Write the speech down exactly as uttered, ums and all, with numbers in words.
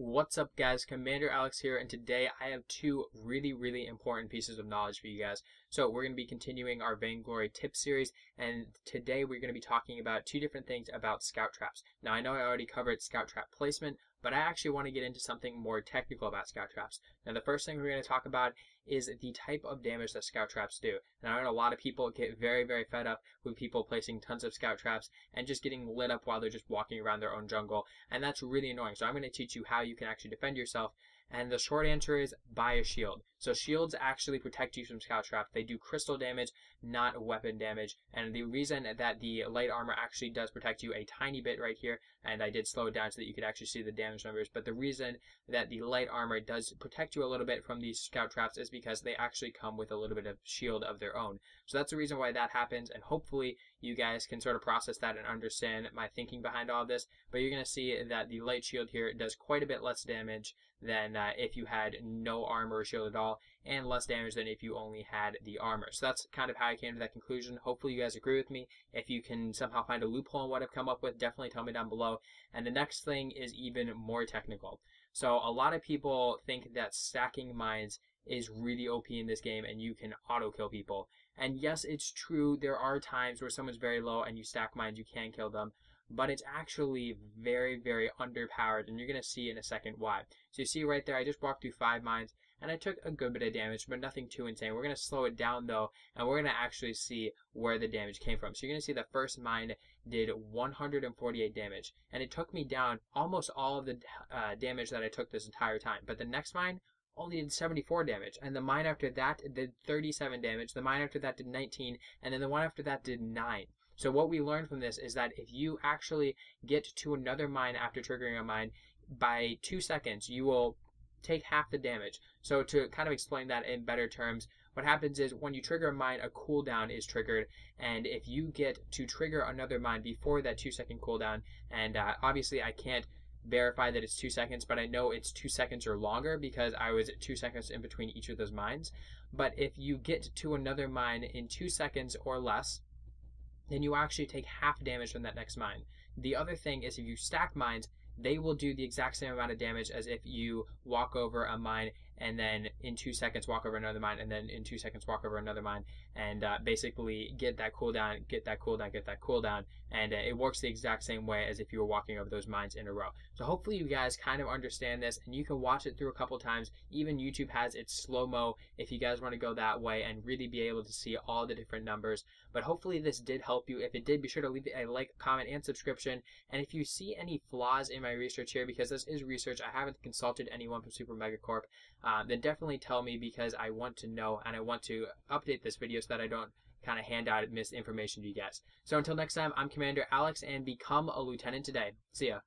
What's up, guys? Commander Alex here, and today I have two really really important pieces of knowledge for you guys. So we're going to be continuing our Vainglory tip series, and today we're going to be talking about two different things about scout traps. Now I know I already covered scout trap placement, but I actually want to get into something more technical about scout traps. Now the first thing we're going to talk about is the type of damage that scout traps do. Now I know a lot of people get very very fed up with people placing tons of scout traps and just getting lit up while they're just walking around their own jungle, and that's really annoying. So I'm going to teach you how you can actually defend yourself, and the short answer is buy a shield. So shields actually protect you from scout traps. They do crystal damage, not weapon damage, and the reason that the light armor actually does protect you a tiny bit right here, and I did slow it down so that you could actually see the damage numbers, but the reason that the light armor does protect you a little bit from these scout traps is because they actually come with a little bit of shield of their own. So that's the reason why that happens, and hopefully you guys can sort of process that and understand my thinking behind all of this. But you're going to see that the light shield here does quite a bit less damage than uh, if you had no armor or shield at all, and less damage than if you only had the armor. So that's kind of how I came to that conclusion. Hopefully you guys agree with me. If you can somehow find a loophole in what I've come up with, definitely tell me down below. And the next thing is even more technical. So a lot of people think that stacking mines is really O P in this game and you can auto kill people. And yes, it's true, there are times where someone's very low and you stack mines, you can kill them, but it's actually very, very underpowered, and you're going to see in a second why. So you see right there, I just walked through five mines, and I took a good bit of damage, but nothing too insane. We're going to slow it down, though, and we're going to actually see where the damage came from. So you're going to see the first mine did one hundred forty-eight damage, and it took me down almost all of the uh, damage that I took this entire time. But the next mine only did seventy-four damage, and the mine after that did thirty-seven damage, the mine after that did nineteen, and then the one after that did nine. So what we learned from this is that if you actually get to another mine after triggering a mine, by two seconds you will take half the damage. So to kind of explain that in better terms, what happens is when you trigger a mine, a cooldown is triggered, and if you get to trigger another mine before that two second cooldown, and uh, obviously I can't verify that it's two seconds, but I know it's two seconds or longer because I was two seconds in between each of those mines. But if you get to another mine in two seconds or less, then you actually take half damage from that next mine. The other thing is if you stack mines, they will do the exact same amount of damage as if you walk over a mine and then in two seconds walk over another mine and then in two seconds walk over another mine, and uh, basically get that cooldown, get that cooldown, get that cooldown, and uh, it works the exact same way as if you were walking over those mines in a row. So hopefully you guys kind of understand this, and you can watch it through a couple times. Even YouTube has its slow-mo if you guys want to go that way and really be able to see all the different numbers. But hopefully this did help you. If it did, be sure to leave a like, comment, and subscription. And if you see any flaws in my research here, because this is research, I haven't consulted anyone from Super Mega Corp, uh, then definitely tell me, because I want to know and I want to update this video so that I don't kind of hand out misinformation to you guys. So until next time, I'm Commander Alex, and become a lieutenant today. See ya.